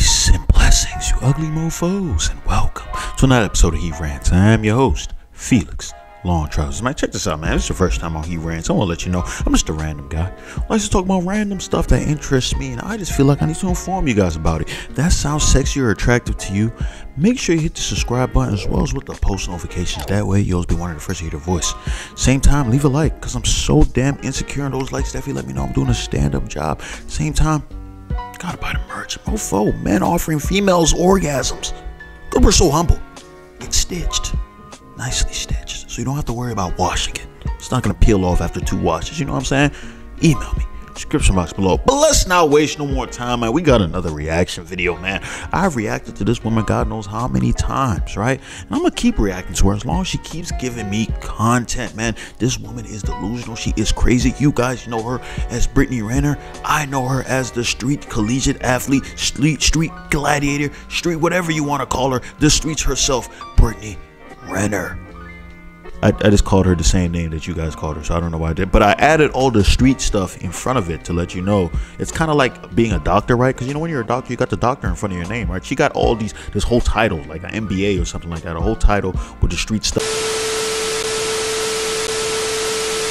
Peace and blessings, you ugly mofos, and welcome to another episode of He Rantz. I am your host, Felix Long Trousers. Man, check this out, man. This is the first time on He Rantz. I want to let you know, I'm just a random guy. I like to talk about random stuff that interests me, and I just feel like I need to inform you guys about it. If that sounds sexy or attractive to you, make sure you hit the subscribe button as well as with the post notifications. That way, you'll always be one of the first to hear the voice. Same time, leave a like, because I'm so damn insecure in those likes. Definitely let me know I'm doing a stand-up job. Same time, gotta buy the merch. M.O.F.O., men offering females orgasms. Good, we're so humble. It's stitched. Nicely stitched. So you don't have to worry about washing it. It's not gonna peel off after two washes. You know what I'm saying? Email me. Description box below. But let's not waste no more time, man. We got another reaction video, man. I've reacted to this woman God knows how many times, right? And I'm gonna keep reacting to her as long as she keeps giving me content, man. This woman is delusional. She is crazy. You guys know her as Brittany Renner. I know her as the street collegiate athlete, street gladiator, street whatever you want to call her. The streets herself, Brittany Renner. I just called her the same name that you guys called her, so I don't know why I did, but I added all the street stuff in front of it to let you know. It's kind of like being a doctor, right? Because you know when you're a doctor, you got the doctor in front of your name, right? She got all these, this whole title, like an MBA or something like that, a whole title with the street stuff.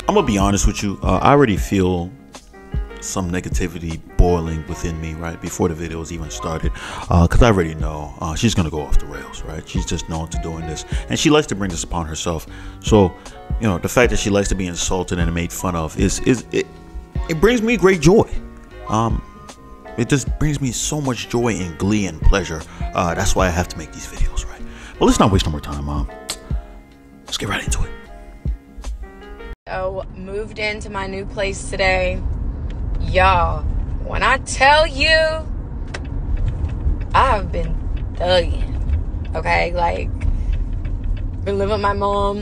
I'm gonna be honest with you, I already feel some negativity boiling within me right before the videos even started, because I already know she's gonna go off the rails, right? She's just known to doing this, and she likes to bring this upon herself. So, you know, the fact that she likes to be insulted and made fun of it brings me great joy. It just brings me so much joy and glee and pleasure. That's why I have to make these videos, right? Well, let's not waste no more time. Let's get right into it. So moved into my new place today. Y'all, when I tell you, I've been thugging, okay? Like, been living with my mom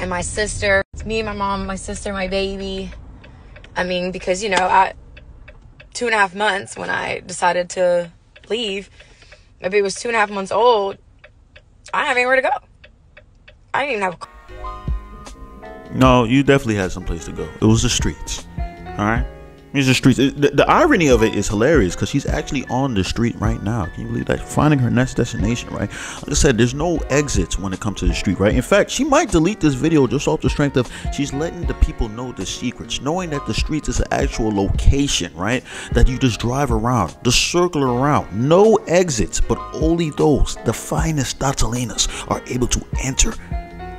and my sister. It's me, my mom, my sister, my baby. I mean, because, you know, 2.5 months when I decided to leave, my baby was 2.5 months old. I didn't have anywhere to go. I didn't even have a... No, you definitely had someplace to go. It was the streets. All right, here's the streets. The irony of it is hilarious because she's actually on the street right now. Can you believe that? Finding her next destination, right? Like I said, there's no exits when it comes to the street, right? In fact, she might delete this video just off the strength of she's letting the people know the secrets, knowing that the streets is an actual location, right? That you just drive around, just circle around, no exits, but only those, the finest Datalinas are able to enter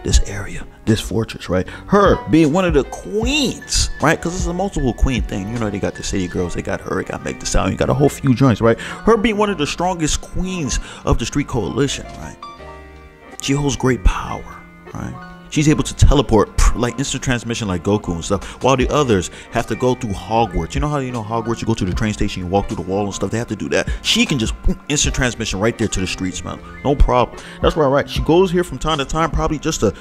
this area, this fortress, right? Her being one of the queens, right? Because it's a multiple queen thing. You know, they got the City Girls, they got her, they got Make the Sound, you got a whole few joints, right? Her being one of the strongest queens of the street coalition, right? She holds great power, right? She's able to teleport like instant transmission like Goku and stuff, while the others have to go through Hogwarts. You know how, you know, Hogwarts, you go to the train station, you walk through the wall and stuff. They have to do that. She can just instant transmission right there to the streets, man. No problem. That's why, right? She goes here from time to time, probably just to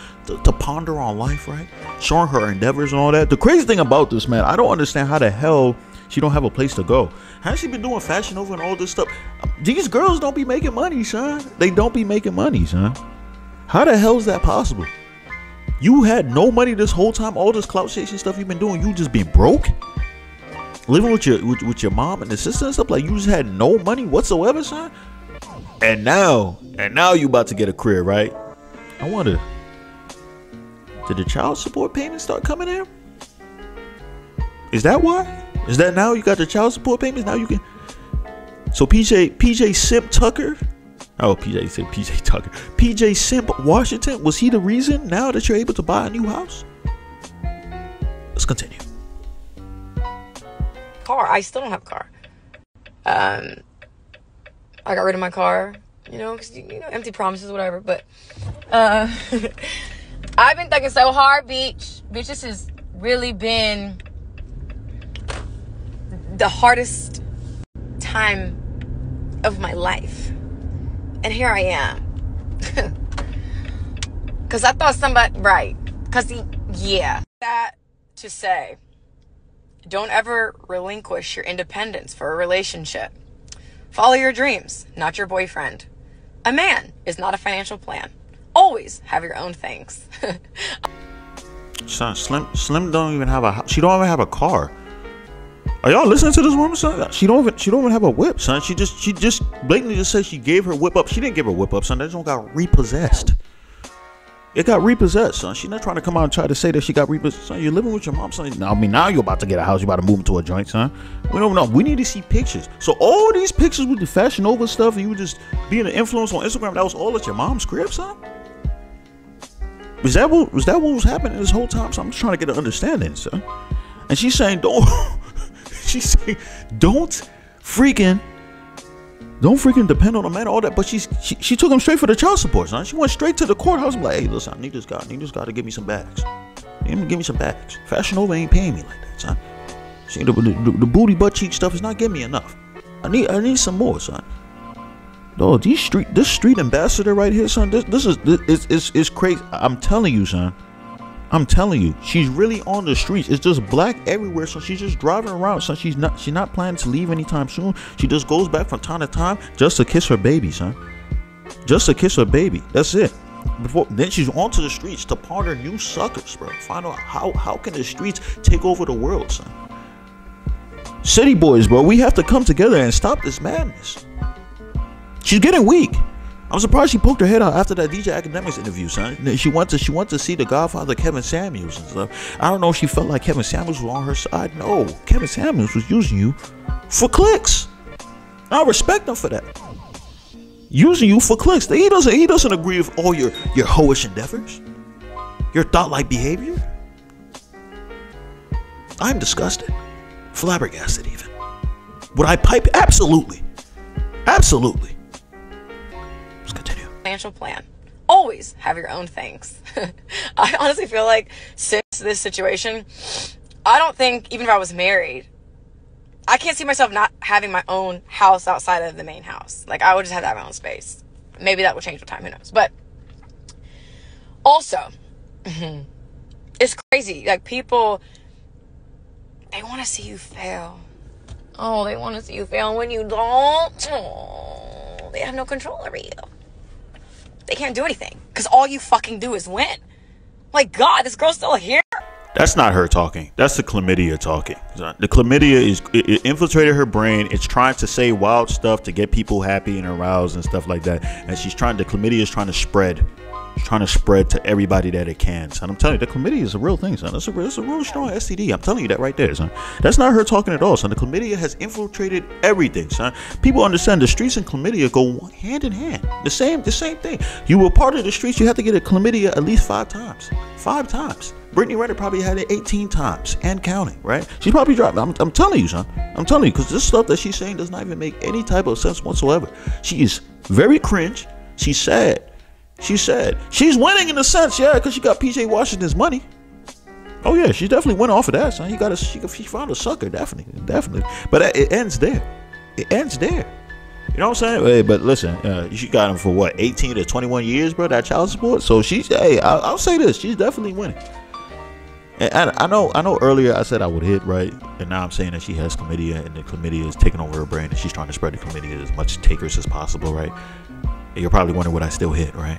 ponder on life, right? Showing her endeavors and all that. The crazy thing about this, man, I don't understand how the hell she don't have a place to go. Has she been doing Fashion Nova and all this stuff? These girls don't be making money, son. They don't be making money, son. How the hell is that possible? You had no money this whole time. All this clout chasing stuff you've been doing, you just been broke, living with your mom and the sister and stuff. Like, you just had no money whatsoever, son. And now you about to get a crib, right? I wonder, did the child support payments start coming in? Is that why? Is that now you got the child support payments? Now you can. So PJ Tucker. Oh, PJ Tucker. PJ Simp Washington, was he the reason now that you're able to buy a new house? Let's continue. Car. I still don't have a car. I got rid of my car, you know, because, you know, empty promises, whatever. But I've been thinking so hard, bitch. This has really been the hardest time of my life. And here I am. Because I thought somebody... Right. Because he... Yeah. That to say, don't ever relinquish your independence for a relationship. Follow your dreams, not your boyfriend. A man is not a financial plan. Always have your own things. Son, Slim don't even have a... She don't even have a car. Are y'all listening to this woman, son? She don't even have a whip, son. She just blatantly just said she gave her whip up. She didn't give her whip up, son. That just got repossessed. It got repossessed, son. She's not trying to come out and try to say that she got repossessed. Son, you're living with your mom, son. Now, I mean, now you're about to get a house. You're about to move into a joint, son. We don't know. We need to see pictures. So all these pictures with the Fashion Nova stuff, and you just being an influence on Instagram, that was all at your mom's crib, son? Was that what was happening this whole time? So I'm just trying to get an understanding, son. And she's saying, don't... she's saying, don't freaking depend on a man, all that. But she took him straight for the child support, son. She went straight to the courthouse. I'm like, hey, listen, I need this guy to give me some bags. Give me some bags. Fashion Nova ain't paying me like that, son. See, the booty butt cheek stuff is not giving me enough. I need some more, son. Dog, this street ambassador right here, son. This is crazy. I'm telling you, son. I'm telling you, she's really on the streets. It's just black everywhere, so she's just driving around, son. She's not planning to leave anytime soon. She just goes back from time to time just to kiss her baby, son. Just to kiss her baby. That's it. Then she's onto the streets to partner new suckers, bro. Find out how can the streets take over the world, son. City boys, bro, we have to come together and stop this madness. She's getting weak. I'm surprised she poked her head out after that DJ Academics interview, son. She went to see the Godfather Kevin Samuels and stuff. I don't know if she felt like Kevin Samuels was on her side. No, Kevin Samuels was using you for clicks. I respect him for that. Using you for clicks. He doesn't agree with all your hoish endeavors, your thought-like behavior. I'm disgusted, flabbergasted even. Would I pipe? Absolutely, absolutely. Financial plan. Always have your own things. I honestly feel like since this situation, I don't think, even if I was married, I can't see myself not having my own house outside of the main house. Like, I would just have to have my own space. Maybe that will change with time, who knows. But also, it's crazy. Like, people, they want to see you fail. Oh, they want to see you fail. When you don't, oh, they have no control over you. They can't do anything because all you fucking do is win. Like, God, this girl's still here. That's not her talking. That's the chlamydia talking. The chlamydia is it infiltrated her brain. It's trying to say wild stuff to get people happy and aroused and stuff like that. And the chlamydia is trying to spread to everybody that it can, son. I'm telling you, the chlamydia is a real thing, son. It's a real strong STD. I'm telling you that right there, son. That's not her talking at all, son. The chlamydia has infiltrated everything, son. People understand the streets and chlamydia go hand in hand. The same thing. You were part of the streets, you have to get a chlamydia at least 5 times. 5 times. Brittany Renner probably had it 18 times and counting, right? She's probably driving. I'm telling you, son. I'm telling you, because this stuff that she's saying does not even make any type of sense whatsoever. She is very cringe. She's sad. She said she's winning in a sense, yeah, because she got PJ Washington's money. Oh yeah, she definitely went off of that, son. She found a sucker, definitely. But it ends there. It ends there. You know what I'm saying? Hey, but listen, she got him for what, 18 to 21 years, bro? That child support. So she's, hey, I'll say this, she's definitely winning. And I know earlier I said I would hit, right? And now I'm saying that she has chlamydia, and the chlamydia is taking over her brain, and she's trying to spread the chlamydia as much takers as possible, right? And you're probably wondering, would I still hit, right?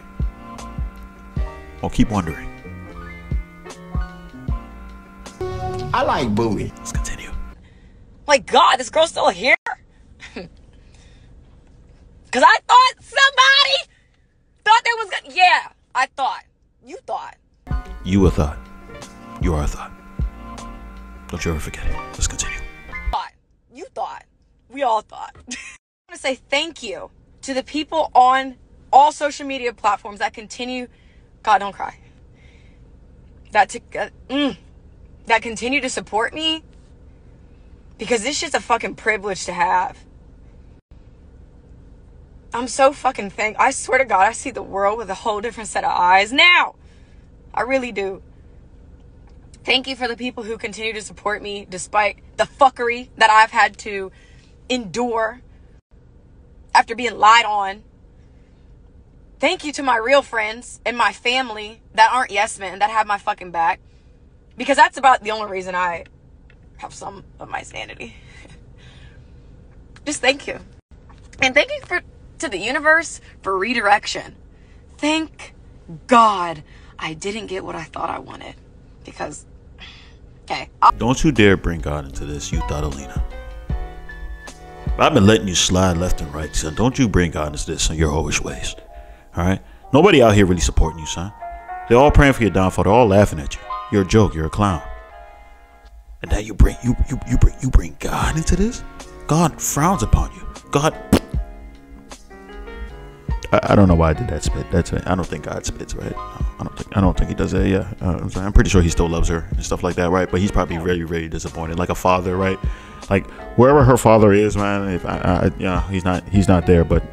Well, keep wondering. I like booty. Let's continue. Like, God, this girl's still here? Because I thought somebody thought there was gonna... Yeah, I thought. You thought. You a thought. You are a thought. Don't you ever forget it. Let's continue. You thought. We all thought. I want to say thank you to the people on all social media platforms that continue, God, don't cry, that continue to support me, because this shit's a fucking privilege to have. I'm so fucking thankful. I swear to God, I see the world with a whole different set of eyes now. I really do. Thank you for the people who continue to support me despite the fuckery that I've had to endure after being lied on. Thank you to my real friends and my family that aren't yes men, that have my fucking back, because that's about the only reason I have some of my sanity. Just thank you. And thank you to the universe for redirection. Thank God I didn't get what I thought I wanted, because Okay. Don't you dare bring God into this, you Thuddalina. I've been letting you slide left and right, son. Don't you bring God into this in your hoish ways. All right? Nobody out here really supporting you, son. They're all praying for your downfall. They're all laughing at you. You're a joke. You're a clown. And now you bring God into this? God frowns upon you. God. I don't know why I did that spit. That's it. I don't think God spits, right? I don't think he does that. Yeah, I'm pretty sure he still loves her and stuff like that, right? But he's probably very, very disappointed, like a father, right? Like wherever her father is, man. If yeah, he's not there, but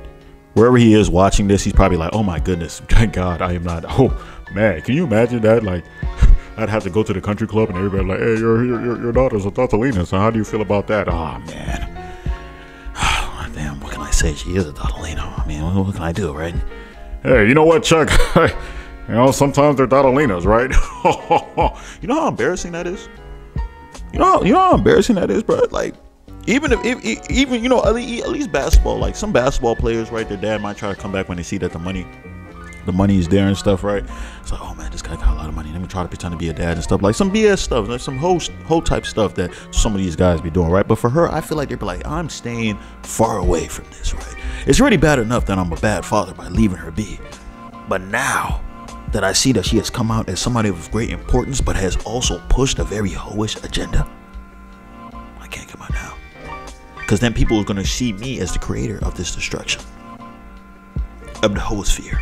wherever he is watching this, he's probably like, oh my goodness, God, I am not. Oh man, can you imagine that? Like, I'd have to go to the country club and everybody like, hey, your daughter's a Thuddalina, so how do you feel about that? Oh man. Damn, what can I say? She is a Thuddalina. I mean, what can I do, right? Hey, you know what, Chuck? You know, sometimes they're Thuddalinas, right? You know how embarrassing that is? You know how embarrassing that is, bro? Like, even you know, at least basketball. Like, some basketball players, right? Their dad might try to come back when they see that the money is there and stuff, right? It's like, oh man, this guy got a lot of money, let me try to pretend to be a dad and stuff, like some BS stuff, like some whole type stuff that some of these guys be doing, right? But for her, I feel like they'd be like, I'm staying far away from this, right? It's already bad enough that I'm a bad father by leaving her be, but now that I see that she has come out as somebody of great importance but has also pushed a very hoish agenda, I can't come out now, because then people are going to see me as the creator of this destruction of the hoisphere.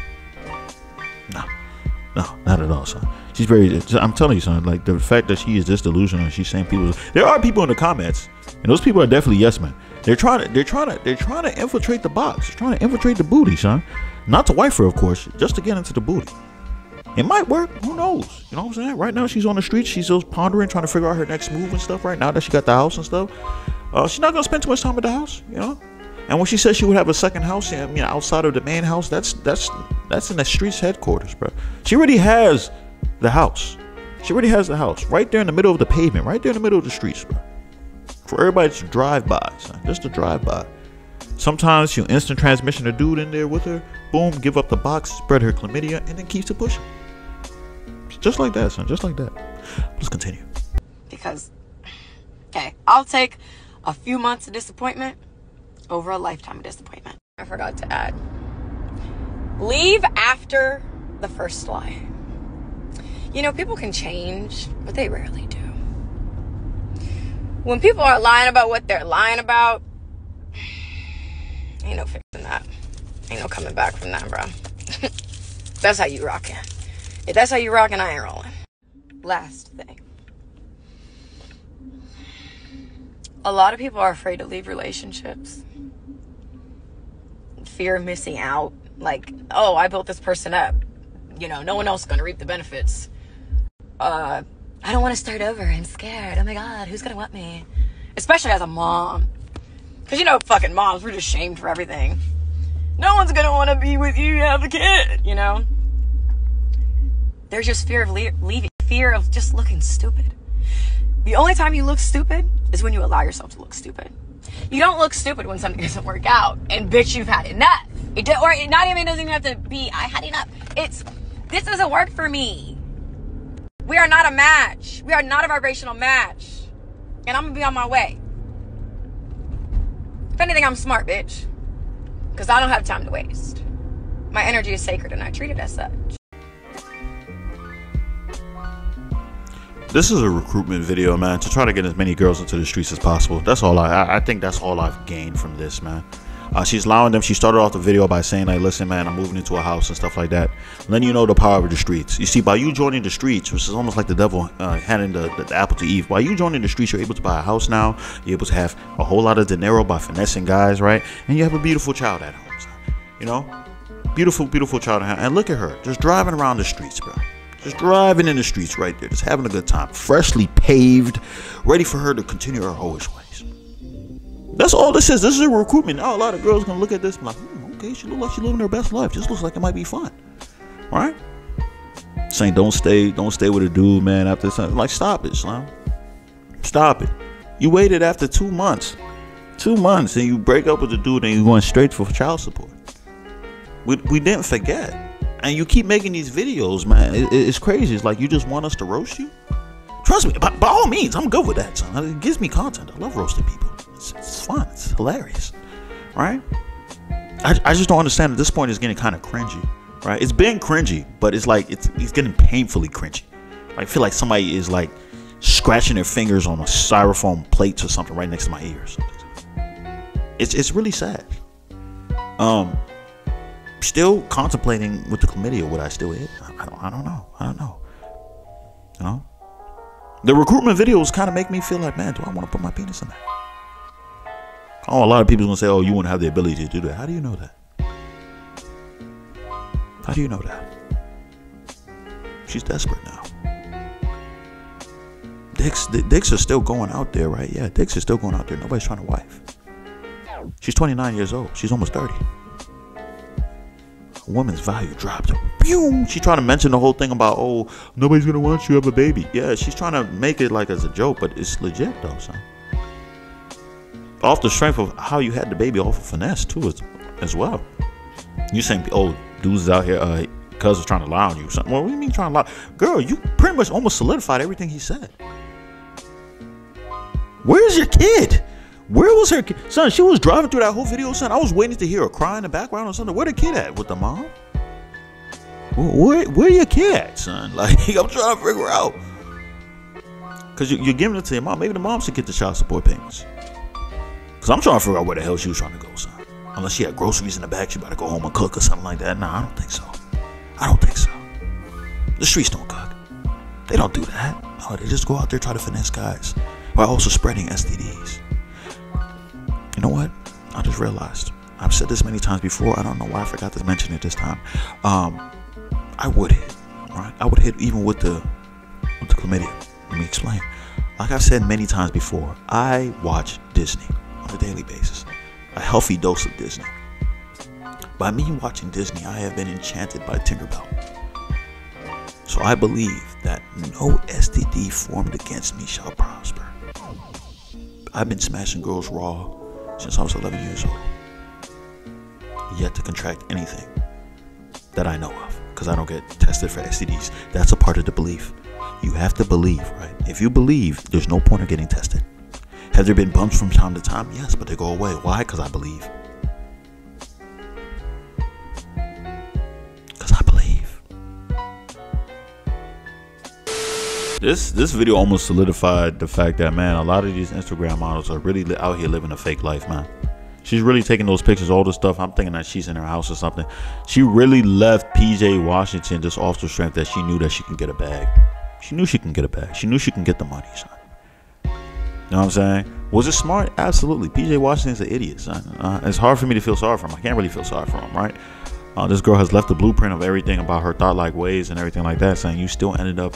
No, not at all, son. She's very, I'm telling you, son, like the fact that she is this delusional and she's saying people, there are people in the comments, and those people are definitely yes men. They're trying to infiltrate the box. They're trying to infiltrate the booty, son. Not to wife her, of course, just to get into the booty. It might work, who knows? You know what I'm saying? Right now she's on the street, she's just pondering, trying to figure out her next move and stuff right now that she got the house and stuff. She's not gonna spend too much time at the house, you know? And when she says she would have a second house, I mean, outside of the main house, that's in the streets headquarters, bro. She already has the house. She already has the house right there in the middle of the pavement, right there in the middle of the streets, bro. For everybody to drive by, son, just to drive by. Sometimes she'll instant transmission a dude in there with her, boom, give up the box, spread her chlamydia, and then keeps it pushing. Just like that, son, just like that. Let's continue. Because, okay, I'll take a few months of disappointment over a lifetime of disappointment. I forgot to add. Leave after the first lie. You know, people can change, but they rarely do. When people are lying about what they're lying about, ain't no fixing that. Ain't no coming back from that, bro. That's how you rockin'. If that's how you rockin', I ain't rolling. Last thing. A lot of people are afraid to leave relationships. Fear of missing out. Like, oh, I built this person up. You know, no one else is going to reap the benefits. I don't want to start over. I'm scared. Oh, my God. Who's going to want me? Especially as a mom. Because, you know, fucking moms, we're just shamed for everything. No one's going to want to be with you as a kid, you know? There's just fear of leaving. Fear of just looking stupid. The only time you look stupid is when you allow yourself to look stupid. You don't look stupid when something doesn't work out and bitch, you've had enough. It doesn't even have to be I had enough. It's this doesn't work for me. We are not a match. We are not a vibrational match. And I'm gonna be on my way. If anything, I'm smart, bitch. Because I don't have time to waste. My energy is sacred and I treat it as such. This is a recruitment video, man, to try to get as many girls into the streets as possible. That's all I think that's all I've gained from this, man. She's allowing them. She started off the video by saying, like, listen, man, I'm moving into a house and stuff like that. And then you know the power of the streets. You see, by you joining the streets, which is almost like the devil handing the apple to Eve. By you joining the streets, you're able to buy a house now. You're able to have a whole lot of dinero by finessing guys, right? And you have a beautiful child at home, son. You know? Beautiful, beautiful child at home. And look at her, just driving around the streets, bro. Just driving in the streets right there, just having a good time, freshly paved, ready for her to continue her hoish ways. That's all this is. This is a recruitment. Now a lot of girls gonna look at this and like, okay, she look like she's living her best life. This looks like it might be fun. All right? Saying don't stay with a dude, man, after something. Like, stop it, Slam. Stop it. You waited after 2 months. 2 months and you break up with the dude and you're going straight for child support. We didn't forget. And you keep making these videos, man. It's crazy. It's like you just want us to roast you. Trust me, by all means, I'm good with that, son. It gives me content. I love roasting people. It's fun. It's hilarious, right? I just don't understand. At this point, it's getting kind of cringy, right? It's been cringy, but it's like it's getting painfully cringy. I feel like somebody is like scratching their fingers on a styrofoam plate or something right next to my ears. It's really sad. Still contemplating with the chlamydia what I still is. I don't know. You know? The recruitment videos kind of make me feel like, man, do I want to put my penis in that? Oh, a lot of people are going to say, oh, you wouldn't have the ability to do that. How do you know that? How do you know that? She's desperate now. Dicks are still going out there, right? Yeah, dicks are still going out there. Nobody's trying to wife. She's 29 years old. She's almost 30. A woman's value dropped. Boom! She's trying to mention the whole thing about, oh, nobody's going to want you to have a baby. Yeah, she's trying to make it like as a joke, but it's legit though, son. Off the strength of how you had the baby, off of finesse too, as well. You saying, oh, dudes out here, cuz is trying to lie on you or something. Well, what do you mean trying to lie? Girl, you pretty much almost solidified everything he said. Where's your kid? Where was her kid? Son, she was driving through that whole video, son. I was waiting to hear her cry in the background or something. Where the kid at? With the mom? Where your kid at, son? Like, I'm trying to figure out. Because you're giving it to your mom. Maybe the mom should get the child support payments. Because I'm trying to figure out where the hell she was trying to go, son. Unless she had groceries in the back, she about to go home and cook or something like that. Nah, I don't think so. The streets don't cook. They don't do that. No, they just go out there, try to finesse guys while also spreading STDs. You know what? I just realized. I've said this many times before. I don't know why I forgot to mention it this time. I would hit, right? I would hit even with the chlamydia. Let me explain. Like I've said many times before, I watch Disney on a daily basis. A healthy dose of Disney. By me watching Disney, I have been enchanted by Tinkerbell. So I believe that no STD formed against me shall prosper. I've been smashing girls raw since I was 11 years old. Yet to contract anything that I know of. Because I don't get tested for STDs. That's a part of the belief. You have to believe, right? If you believe, there's no point in getting tested. Have there been bumps from time to time? Yes, but they go away. Why? Because I believe. This video almost solidified the fact that, man, a lot of these Instagram models are really out here living a fake life, man. She's really taking those pictures, all this stuff. I'm thinking that she's in her house or something. She really left PJ Washington just off the strength that she knew that she can get a bag. She knew she can get a bag. She knew she can get the money, son. You know what I'm saying? Was it smart? Absolutely. PJ Washington's an idiot, son. It's hard for me to feel sorry for him. I can't really feel sorry for him, right? This girl has left the blueprint of everything about her thought-like ways and everything like that, saying you still ended up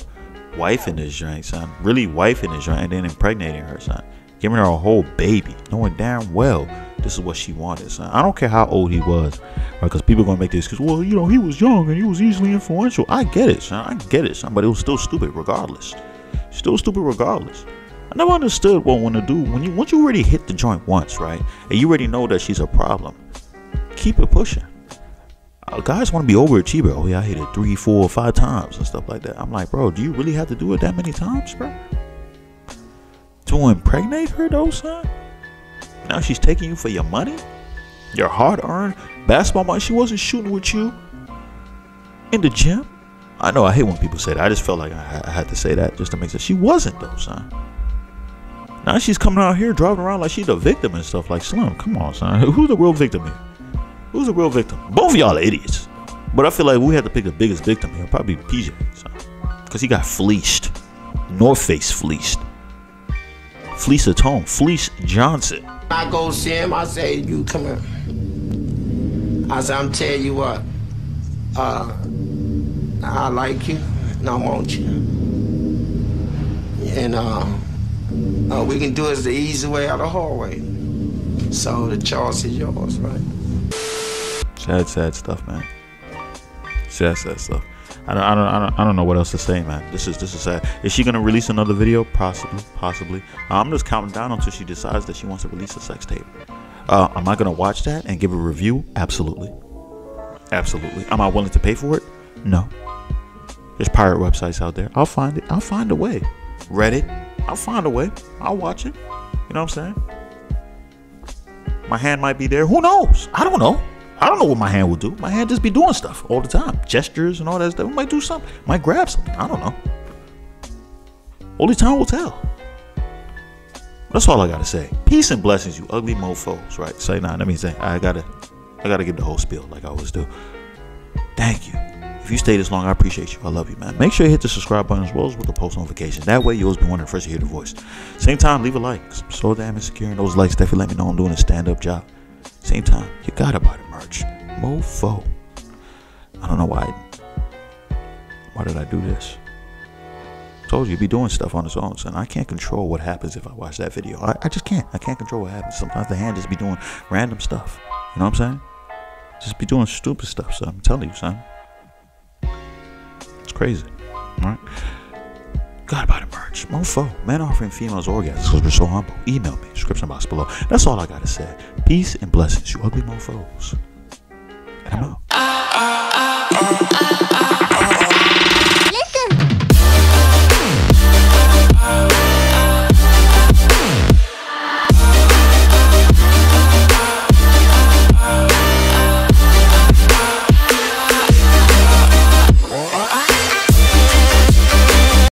wifing this joint, son. Really wifing this joint and then impregnating her, son. Giving her a whole baby. Knowing damn well this is what she wanted, son. I don't care how old he was. Because people are going to make this excuse. Well, you know, he was young and he was easily influential. I get it, son. I get it, son. But it was still stupid regardless. Still stupid regardless. I never understood what when to do. Once you already hit the joint once, right? And you already know that she's a problem. Keep it pushing. Guys want to be overachiever. Oh yeah, I hit it 3, 4, 5 times and stuff like that. I'm like, bro, do you really have to do it that many times, bro? To impregnate her though, son? Now she's taking you for your money? Your hard-earned basketball money? She wasn't shooting with you in the gym? I know, I hate when people say that. I just felt like I had to say that just to make sense. She wasn't though, son. Now she's coming out here driving around like she's the victim and stuff. Like, Slim, come on, son. Who's the real victim here? Who's the real victim? Both of y'all are idiots. But I feel like we had to pick the biggest victim here. Probably PJ. Because he got fleeced. North Face fleeced. Fleece at home. Fleece Johnson. I go see him. I say, you come here. I say, I'm telling you what. I like you. And I want you. And we can do it the easy way out of the hard way. So the choice is yours, right? Sad stuff, man. Sad stuff. I don't know what else to say, man. This is sad. Is she gonna release another video? Possibly. I'm just counting down until she decides that she wants to release a sex tape. Am I gonna watch that and give a review? Absolutely. Am I willing to pay for it? No. There's pirate websites out there. I'll find it. I'll find a way. Reddit. I'll find a way. I'll watch it. You know what I'm saying? My hand might be there. Who knows? I don't know. I don't know what my hand will do. My hand just be doing stuff all the time. Gestures and all that stuff. It might do something. Might grab something. I don't know. Only time will tell. That's all I gotta say. Peace and blessings, you ugly mofos. Right? Say nah. That means that I gotta give the whole spiel like I always do. Thank you. If you stay this long, I appreciate you. I love you, man. Make sure you hit the subscribe button as well as with the post notification. That way, you'll always be one of the first to hear the voice. Same time, leave a like. I'm so damn insecure in those likes. Definitely let me know I'm doing a stand-up job. Same time, you gotta buy the merch. Mofo. I don't know why. Why did I do this? I told you, be doing stuff on its own, son. I can't control what happens if I watch that video. I just can't. I can't control what happens. Sometimes the hand just be doing random stuff. You know what I'm saying? Just be doing stupid stuff, son. I'm telling you, son. Crazy, all right? Got about the merch. Mofo, men offering females orgasms because we're so humble. Email me, description box below. That's all I gotta say. Peace and blessings, you ugly mofos. And I'm out.